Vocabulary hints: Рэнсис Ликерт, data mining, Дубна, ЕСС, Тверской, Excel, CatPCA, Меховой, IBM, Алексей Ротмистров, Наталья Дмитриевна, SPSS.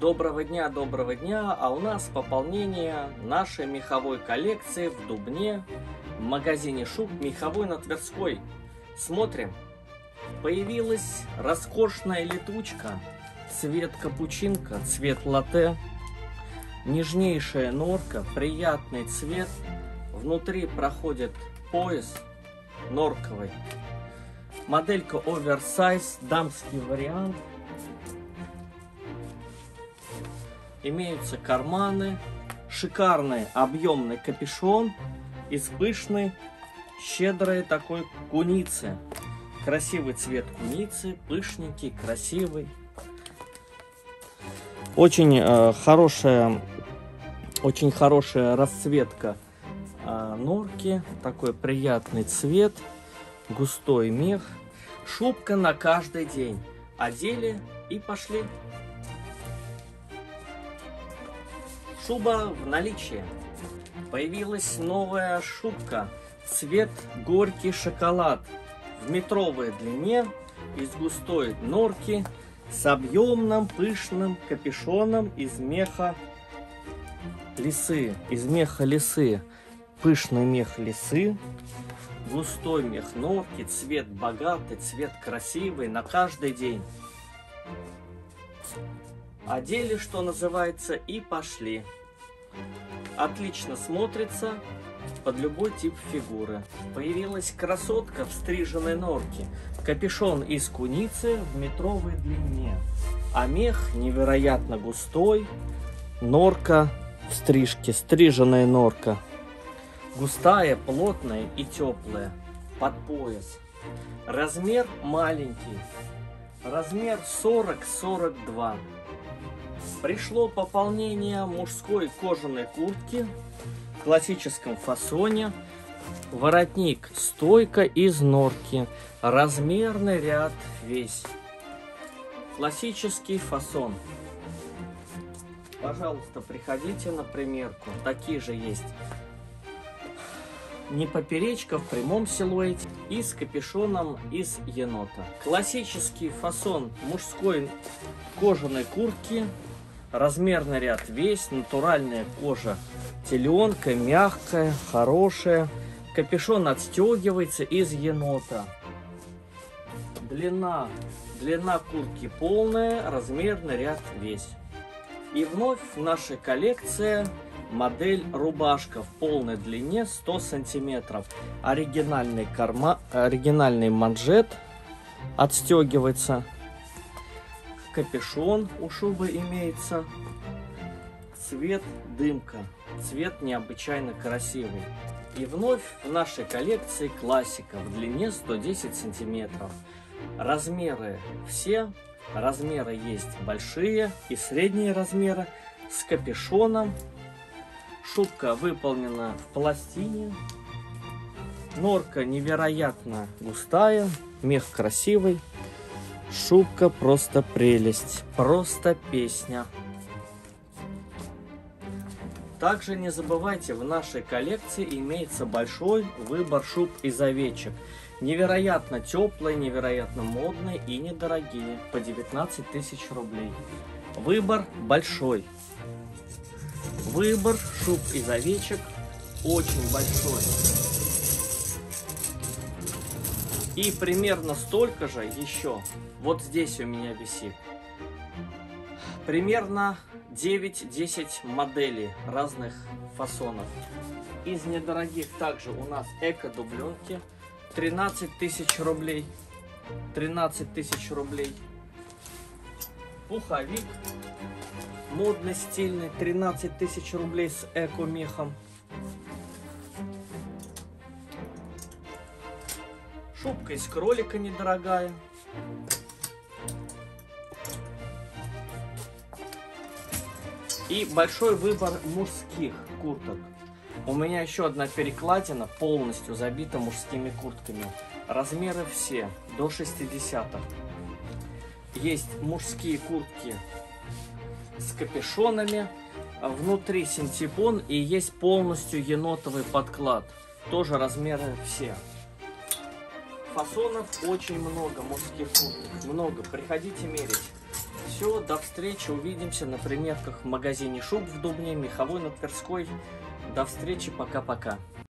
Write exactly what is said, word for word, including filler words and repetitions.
Доброго дня, доброго дня, а у нас пополнение нашей меховой коллекции в Дубне, в магазине шуб Меховой на Тверской. Смотрим, появилась роскошная летучка, цвет капучинка, цвет латте, нежнейшая норка, приятный цвет, внутри проходит пояс норковый, моделька оверсайз, дамский вариант. Имеются карманы, шикарный объемный капюшон из пышной, щедрой такой куницы. Красивый цвет куницы, пышненький, красивый. Очень э, хорошая, очень хорошая расцветка э, норки, такой приятный цвет, густой мех. Шубка на каждый день. Одели и пошли. Шуба в наличии. Появилась новая шубка. Цвет горький шоколад. В метровой длине, из густой норки, с объемным пышным капюшоном из меха лисы. Из меха лисы. Пышный мех лисы. Густой мех норки. Цвет богатый, цвет красивый на каждый день. Одели, что называется, и пошли. Отлично смотрится под любой тип фигуры. Появилась красотка в стриженной норке. Капюшон из куницы в метровой длине. А мех невероятно густой. Норка в стрижке, стриженная норка. Густая, плотная и теплая. Под пояс. Размер маленький. Размер сорок сорок два. Пришло пополнение мужской кожаной куртки в классическом фасоне. Воротник, стойка из норки. Размерный ряд весь. Классический фасон. Пожалуйста, приходите на примерку. Такие же есть. Не поперечка, в прямом силуэте. И с капюшоном из енота. Классический фасон мужской кожаной куртки. Размерный ряд весь, натуральная кожа, теленка, мягкая, хорошая. Капюшон отстегивается из енота. Длина, длина куртки полная, размерный ряд весь. И вновь в нашей коллекции модель рубашка в полной длине сто сантиметров. Оригинальный, корма, оригинальный манжет отстегивается. Капюшон у шубы имеется, цвет дымка, цвет необычайно красивый. И вновь в нашей коллекции классика в длине сто десять сантиметров. Размеры все, размеры есть большие и средние размеры с капюшоном. Шубка выполнена в пластине, норка невероятно густая, мех красивый. Шубка просто прелесть, просто песня. Также не забывайте, в нашей коллекции имеется большой выбор шуб из овечек. Невероятно теплые, невероятно модные и недорогие, по девятнадцать тысяч рублей. Выбор большой. Выбор шуб из овечек очень большой. И примерно столько же еще, вот здесь у меня висит, примерно девять-десять моделей разных фасонов. Из недорогих также у нас эко-дубленки, тринадцать тысяч рублей, тринадцать тысяч рублей. Пуховик, модный, стильный, тринадцать тысяч рублей с эко-мехом. Шубка из кролика недорогая. И большой выбор мужских курток. У меня еще одна перекладина полностью забита мужскими куртками. Размеры все до шестидесятых. Есть мужские куртки с капюшонами. Внутри синтепон и есть полностью енотовый подклад. Тоже размеры все. Фасонов очень много мужских курток, много, приходите мерить. Все, до встречи, увидимся на приметках в магазине шуб в Дубне, Меховой на Тверской. До встречи, пока-пока.